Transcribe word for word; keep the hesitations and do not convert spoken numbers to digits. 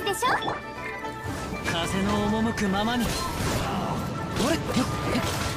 つでしょ。風の赴くままに。あれ？